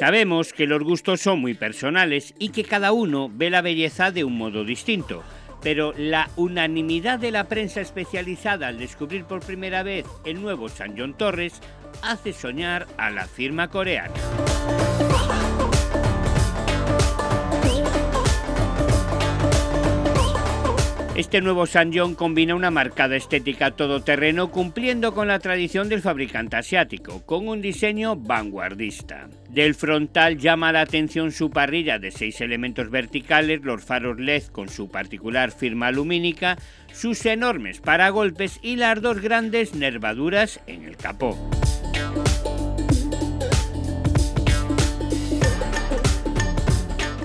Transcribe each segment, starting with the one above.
Sabemos que los gustos son muy personales y que cada uno ve la belleza de un modo distinto, pero la unanimidad de la prensa especializada al descubrir por primera vez el nuevo SsangYong Torres hace soñar a la firma coreana. Este nuevo SsangYong combina una marcada estética todoterreno cumpliendo con la tradición del fabricante asiático, con un diseño vanguardista. Del frontal llama la atención su parrilla de 6 elementos verticales, los faros LED con su particular firma lumínica, sus enormes paragolpes y las 2 grandes nervaduras en el capó.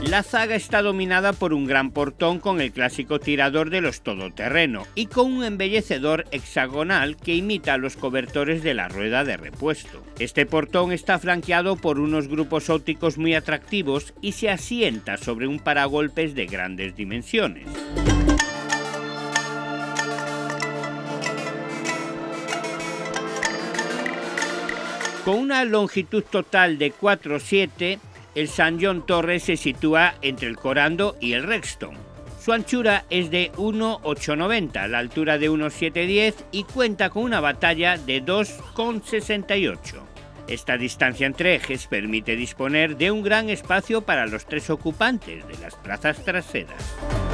La zaga está dominada por un gran portón con el clásico tirador de los todoterreno y con un embellecedor hexagonal que imita los cobertores de la rueda de repuesto. Este portón está flanqueado por unos grupos ópticos muy atractivos y se asienta sobre un paragolpes de grandes dimensiones. Con una longitud total de 4,7 . El SsangYong Torres se sitúa entre el Corando y el Rexton. Su anchura es de 1,890, la altura de 1,710 y cuenta con una batalla de 2,68. Esta distancia entre ejes permite disponer de un gran espacio para los 3 ocupantes de las plazas traseras.